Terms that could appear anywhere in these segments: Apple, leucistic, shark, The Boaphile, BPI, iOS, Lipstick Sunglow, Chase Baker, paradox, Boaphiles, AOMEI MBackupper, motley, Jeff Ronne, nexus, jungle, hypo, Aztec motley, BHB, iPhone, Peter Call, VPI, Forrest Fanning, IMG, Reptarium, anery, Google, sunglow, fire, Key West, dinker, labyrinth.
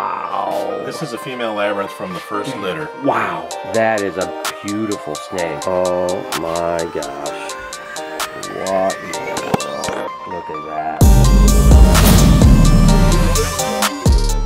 Wow. This is a female labyrinth from the first litter. Wow. That is a beautiful snake. Oh my gosh. What in the world? Look at that.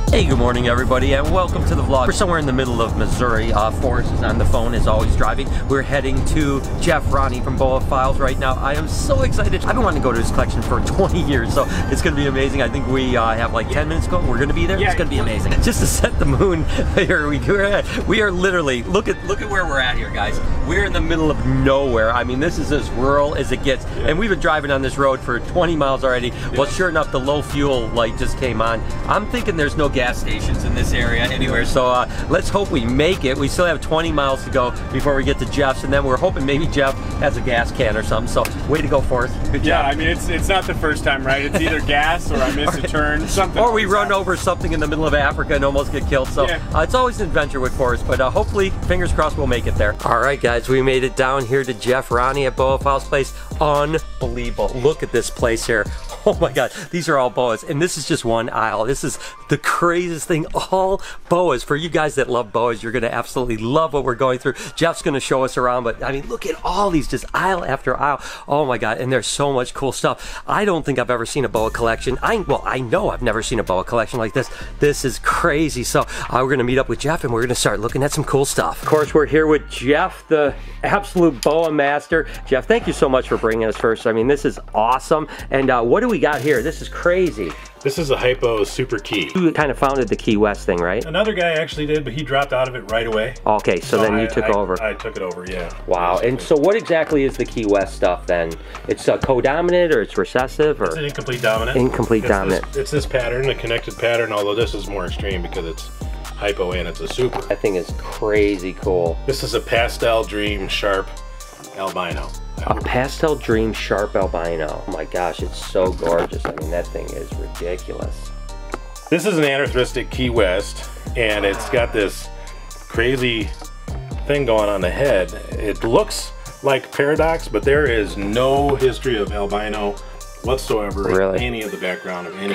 Hey, good morning everybody and welcome to the vlog. We're somewhere in the middle of Missouri. Forrest is on the phone as always driving. We're heading to Jeff Ronne from Boaphiles right now. I am so excited. I've been wanting to go to his collection for 20 years, so it's going to be amazing. I think we have like 10 minutes ago. We're going to be there. Yeah, it's going to be amazing. Just to set the moon, here we go. We are literally, look at where we're at here, guys. We're in the middle of nowhere. I mean, this is as rural as it gets. Yeah. And we've been driving on this road for 20 miles already. Yeah. Well, sure enough, the low fuel light just came on. I'm thinking there's no gas stations in this area anywhere, so let's hope we make it. We still have 20 miles to go before we get to Jeff's, and then we're hoping maybe Jeff has a gas can or something, so way to go, Forrest. Good job. Yeah, I mean, it's not the first time, right? It's either gas or I miss a turn, something. Or we run over something in the middle of Africa and almost get killed, so yeah. It's always an adventure with Forrest, but hopefully, fingers crossed, we'll make it there. All right, guys, we made it down here to Jeff Ronne at Boaphile's place. Unbelievable. Look at this place here. Oh my God, these are all boas, and this is just one aisle. This is the craziest thing, all boas. For you guys that love boas, you're gonna absolutely love what we're going through. Jeff's gonna show us around, but I mean, look at all these, just aisle after aisle. Oh my God, and there's so much cool stuff. I don't think I've ever seen a boa collection. I know I've never seen a boa collection like this. This is crazy, so we're gonna meet up with Jeff, and we're gonna start looking at some cool stuff. Of course, we're here with Jeff, the absolute boa master. Jeff, thank you so much for bringing us first. I mean, this is awesome, and what do we got here? This is crazy. This is a hypo super key. You kind of founded the Key West thing, right? Another guy actually did, but he dropped out of it right away. Okay, so then you took over. I took it over, yeah. Wow, basically. And so what exactly is the Key West stuff then? It's co-dominant or it's recessive? Or? It's an incomplete dominant. Incomplete dominant. It's this pattern, a connected pattern, although this is more extreme because it's hypo and it's a super. That thing is crazy cool. This is a pastel dream sharp albino. A pastel dream sharp albino. Oh my gosh, it's so gorgeous. I mean, that thing is ridiculous. This is an anery Key West, and it's got this crazy thing going on the head. It looks like paradox, but there is no history of albino whatsoever, really? In any of the background of any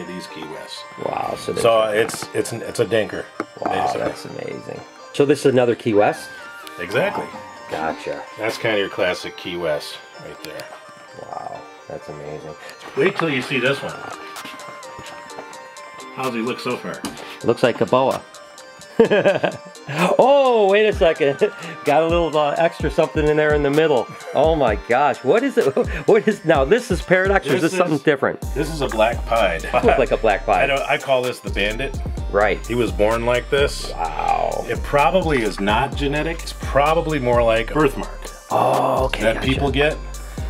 of these Key Wests. Wow. So it's a dinker. Wow, basically. That's amazing. So this is another Key West? Exactly. Wow. Gotcha. That's kind of your classic Key West right there. Wow, that's amazing. Wait till you see this one. How's he look so far? Looks like a boa. Oh, wait a second. Got a little extra something in there in the middle. Oh my gosh, what is it? What is, now this is paradox, or is this something different? This is a black pied. It looks like a black pied. I call this the bandit. Right. He was born like this. Wow. It probably is not genetic. It's probably more like a birthmark. Oh, okay. That people get.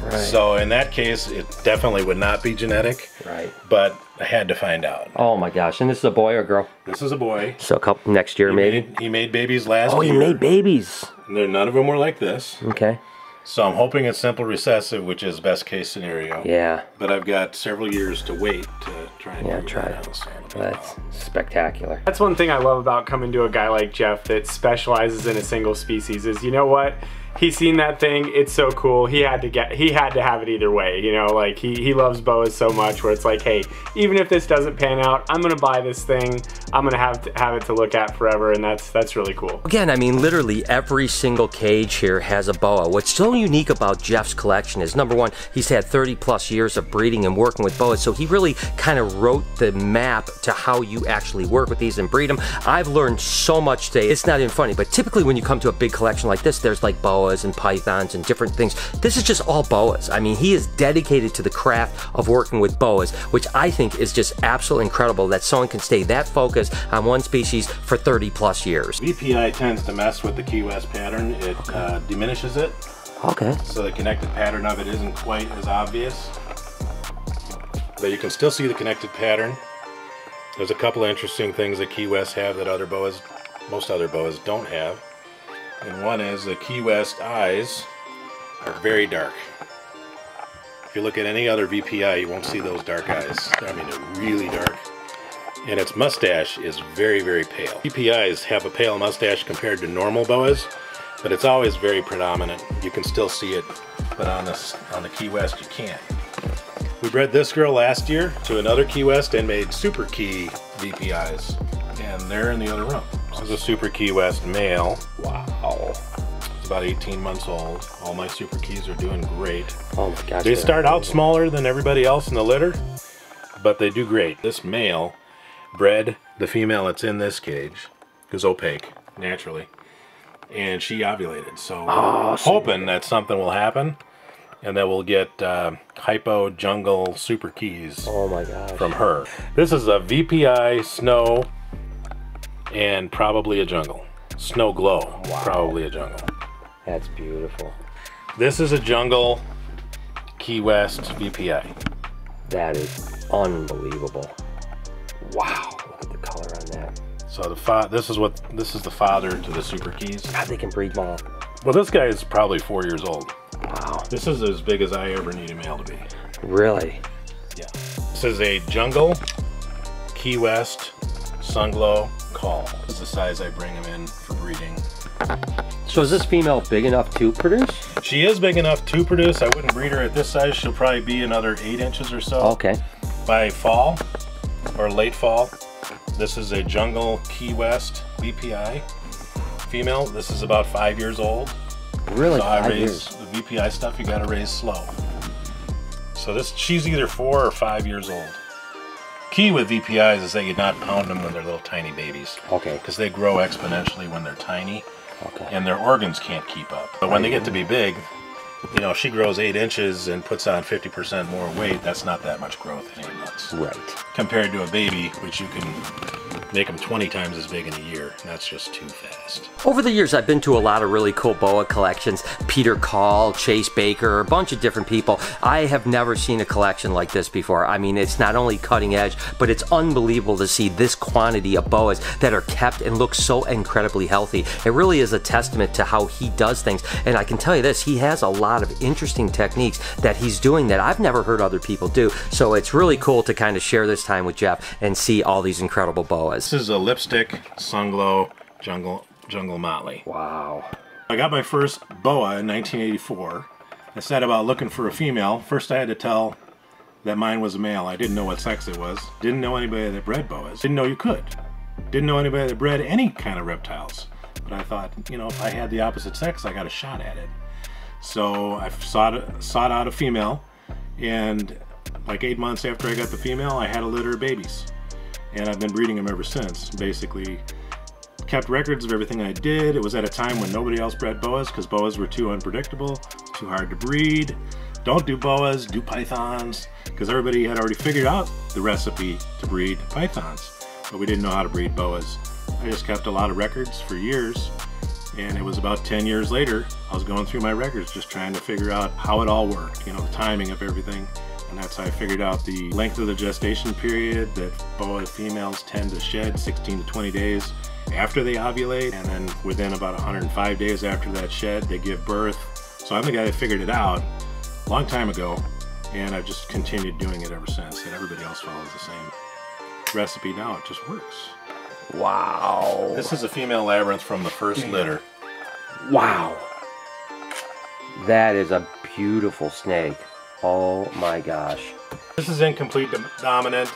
Right. So in that case, it definitely would not be genetic. Right. But I had to find out. Oh my gosh. And this is a boy or girl? This is a boy. So a couple, next year maybe? He made babies last year. Oh, he made babies. None of them were like this. Okay. So I'm hoping it's simple recessive, which is best case scenario. Yeah. But I've got several years to wait to try and try it. That's spectacular. That's one thing I love about coming to a guy like Jeff that specializes in a single species is, you know what? He's seen that thing, it's so cool. He had to have it either way, you know, like he loves boas so much where it's like, hey, even if this doesn't pan out, I'm gonna buy this thing. I'm gonna have it to look at forever, and that's really cool. Again, I mean, literally every single cage here has a boa. What's so unique about Jeff's collection is, number one, he's had 30 plus years of breeding and working with boas, so he really kind of wrote the map to how you actually work with these and breed them. I've learned so much today. It's not even funny, but typically when you come to a big collection like this, there's like boas and pythons and different things. This is just all boas. I mean, he is dedicated to the craft of working with boas, which I think is just absolutely incredible that someone can stay that focused on one species for 30 plus years. VPI tends to mess with the Key West pattern. It diminishes it. Okay. So the connected pattern of it isn't quite as obvious. But you can still see the connected pattern. There's a couple of interesting things that Key West have that other boas, most other boas don't have. And one is the Key West eyes are very dark. If you look at any other VPI, you won't see those dark eyes. I mean, they're really dark. And its mustache is very, very pale. VPIs have a pale mustache compared to normal boas, but it's always very predominant. You can still see it, but on the Key West, you can't. We bred this girl last year to another Key West and made super Key VPIs. And they're in the other room. This is a super Key West male. Wow. It's about 18 months old. All my super Keys are doing great. Oh my gosh. They start out smaller than everybody else in the litter, but they do great. This male bred the female that's in this cage, because opaque, naturally. And she ovulated, so I'm hoping that something will happen and that we'll get hypo, jungle, super Keys from her. This is a VPI snow and probably a jungle. Sunglow, probably a jungle. That's beautiful. This is a jungle Key West VPI. That is unbelievable. Wow, look at the color on that. So this is the father to the super Keys. God, they can breed them all. Well, this guy is probably 4 years old. Wow. This is as big as I ever need a male to be. Really? Yeah. This is a jungle Key West Sunglow Call. This is the size I bring him in for breeding. So is this female big enough to produce? She is big enough to produce. I wouldn't breed her at this size. She'll probably be another 8 inches or so. Okay. By fall or late fall. This is a jungle Key West BPI female. This is about 5 years old. Really? So I raise the BPI stuff, you gotta raise slow. So she's either 4 or 5 years old. Key with VPIs is that you not pound them when they're little tiny babies. Okay. Because they grow exponentially when they're tiny. Okay. And their organs can't keep up. But when they get to be big, you know, she grows 8 inches and puts on 50% more weight. That's not that much growth in 8 months. Right. Compared to a baby, which you can make them 20 times as big in a year. That's just too fast. Over the years, I've been to a lot of really cool boa collections. Peter Call, Chase Baker, a bunch of different people. I have never seen a collection like this before. I mean, it's not only cutting edge, but it's unbelievable to see this quantity of boas that are kept and look so incredibly healthy. It really is a testament to how he does things. And I can tell you this, he has a lot of interesting techniques that he's doing that I've never heard other people do. So it's really cool to kind of share this time with Jeff and see all these incredible boas. This is a Lipstick Sunglow jungle motley. Wow. I got my first boa in 1984. I said about looking for a female. First I had to tell that mine was a male. I didn't know what sex it was. Didn't know anybody that bred boas. Didn't know you could. Didn't know anybody that bred any kind of reptiles. But I thought, you know, if I had the opposite sex, I got a shot at it. So I sought out a female, and like 8 months after I got the female, I had a litter of babies. And I've been breeding them ever since. Basically, kept records of everything I did. It was at a time when nobody else bred boas because boas were too unpredictable, too hard to breed. Don't do boas, do pythons, because everybody had already figured out the recipe to breed pythons, but we didn't know how to breed boas. I just kept a lot of records for years. And it was about 10 years later, I was going through my records just trying to figure out how it all worked, you know, the timing of everything. And that's how I figured out the length of the gestation period, that boa females tend to shed 16 to 20 days after they ovulate. And then within about 105 days after that shed, they give birth. So I'm the guy that figured it out a long time ago. And I've just continued doing it ever since. And everybody else follows the same recipe now. It just works. Wow. This is a female labyrinth from the first litter. Wow. That is a beautiful snake. Oh my gosh. This is incomplete dominant.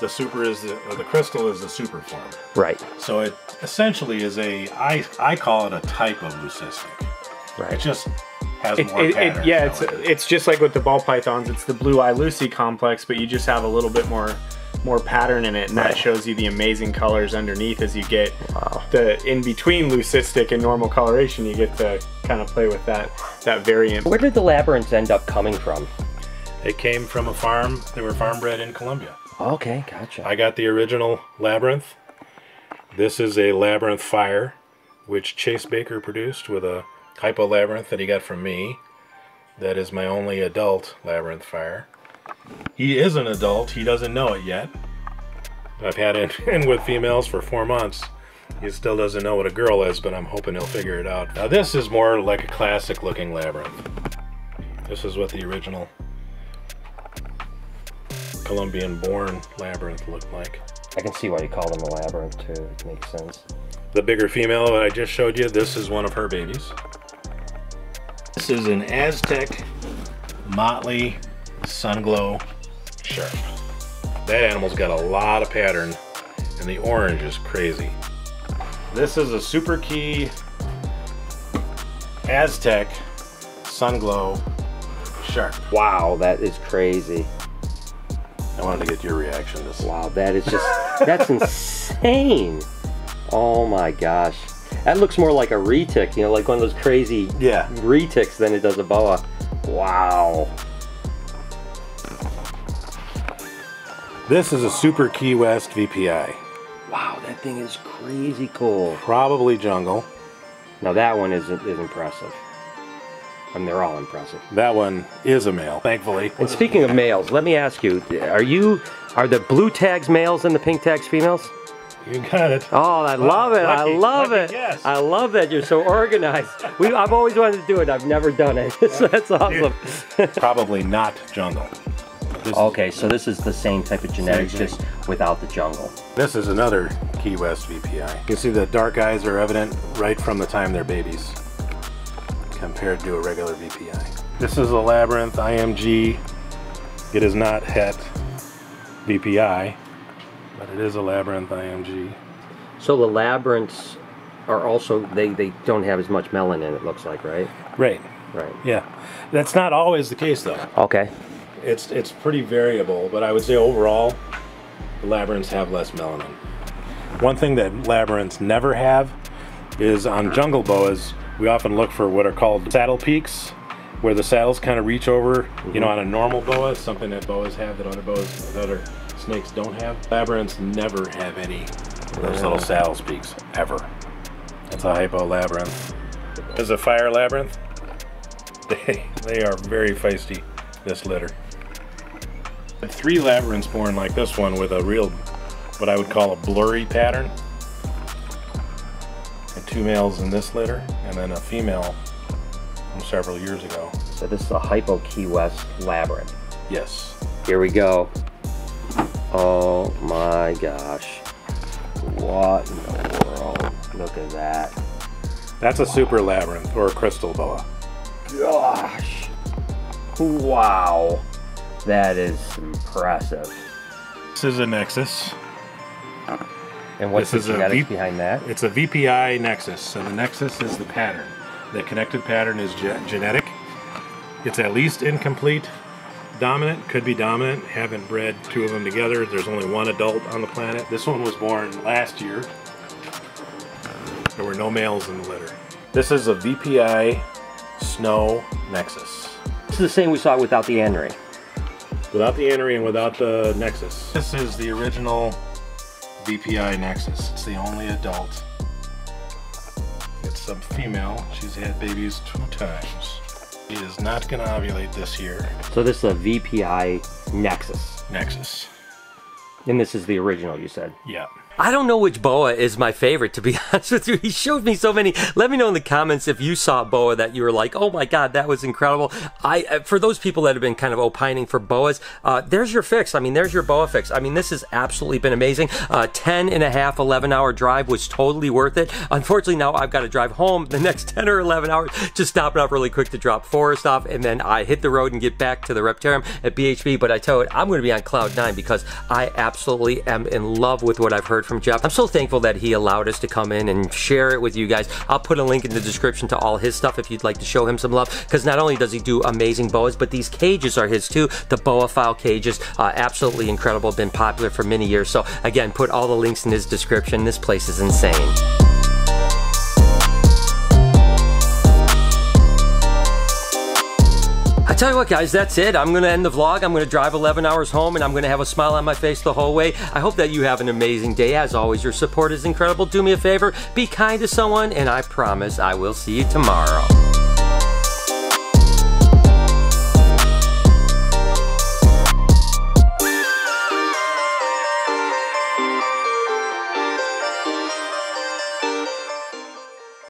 The super is the crystal is the super form. Right. So it essentially is I call it a type of leucistic. Right. It just has more patterns. Yeah, it's just like with the ball pythons. It's the blue eye Lucy complex, but you just have a little bit more pattern in it, and that shows you the amazing colors underneath as you get the in between leucistic and normal coloration. You get to kind of play with that variant. Where did the labyrinths end up coming from? They came from a farm. They were farm bred in Colombia. Okay, gotcha. I got the original labyrinth. This is a labyrinth fire, which Chase Baker produced with a hypo labyrinth that he got from me. That is my only adult labyrinth fire. He is an adult. He doesn't know it yet. I've had him in with females for 4 months. He still doesn't know what a girl is, but I'm hoping he'll figure it out. Now this is more like a classic looking labyrinth. This is what the original Colombian born labyrinth looked like. I can see why you call them a labyrinth too. It makes sense. The bigger female that I just showed you, this is one of her babies. This is an Aztec motley Sunglow sharp. That animal's got a lot of pattern, and the orange is crazy. This is a Super Key Aztec Sunglow shark. Wow, that is crazy. I wanted to get your reaction to this. Wow, that is just, that's insane. Oh my gosh. That looks more like a retic, you know, like one of those crazy retics than it does a boa. Wow. This is a Super Key West VPI. Wow, that thing is crazy cool. Probably jungle. Now that one is impressive. I mean, they're all impressive. That one is a male, thankfully. And speaking of males, let me ask you, are the blue tags males and the pink tags females? You got it. Oh, I love it. Lucky, I love it. Guess. I love that you're so organized. I've always wanted to do it. I've never done it. So that's awesome. Probably not jungle. Okay, so this is the same type of genetics, just without the jungle. This is another Key West VPI. You can see the dark eyes are evident right from the time they're babies compared to a regular VPI. This is a labyrinth IMG. It is not het VPI, but it is a labyrinth IMG. So the labyrinths are also, they don't have as much melanin, it looks like, right? Right. Right. Yeah. That's not always the case, though. Okay. It's pretty variable, but I would say overall, the labyrinths have less melanin. One thing that labyrinths never have is on jungle boas, we often look for what are called saddle peaks, where the saddles kind of reach over, you know, on a normal boa, something that boas have that other boas, that other snakes don't have. Labyrinths never have any of those little saddle peaks, ever. That's a hypo labyrinth. As a fire labyrinth, they are very feisty, this litter. Three labyrinths born like this one with a real, what I would call a blurry pattern. And two males in this litter, and then a female from several years ago. So this is a hypo Key West labyrinth. Yes. Here we go. Oh my gosh. What in the world? Look at that. That's a super labyrinth, or a crystal boa. Gosh. Wow. That is impressive. This is a nexus. And what's the genetics behind that? It's a VPI nexus. So the nexus is the pattern. The connected pattern is genetic. It's at least incomplete. Dominant, could be dominant. Haven't bred two of them together. There's only one adult on the planet. This one was born last year. There were no males in the litter. This is a VPI snow nexus. This is the same we saw without the anery. Without the anery and without the nexus. This is the original BPI nexus. It's the only adult. It's a female. She's had babies 2 times. She is not going to ovulate this year. So this is a VPI nexus. Nexus. And this is the original, you said? Yeah. I don't know which boa is my favorite, to be honest with you. He showed me so many. Let me know in the comments if you saw a boa that you were like, oh my God, that was incredible. For those people that have been kind of opining for boas, there's your fix. I mean, there's your boa fix. I mean, this has absolutely been amazing. 10 and a half, 11-hour drive was totally worth it. Unfortunately, now I've got to drive home the next 10 or 11 hours, just stopping up really quick to drop Forrest off, and then I hit the road and get back to the Reptarium at BHB. But I tell you, I'm going to be on cloud 9 because I absolutely am in love with what I've heard from Jeff. I'm so thankful that he allowed us to come in and share it with you guys. I'll put a link in the description to all his stuff if you'd like to show him some love, because not only does he do amazing boas, but these cages are his too. The Boaphile cages, absolutely incredible, been popular for many years. So again, put all the links in his description. This place is insane. I tell you what, guys, that's it. I'm going to end the vlog. I'm going to drive 11 hours home, and I'm going to have a smile on my face the whole way. I hope that you have an amazing day. As always, your support is incredible. Do me a favor, be kind to someone, and I promise I will see you tomorrow.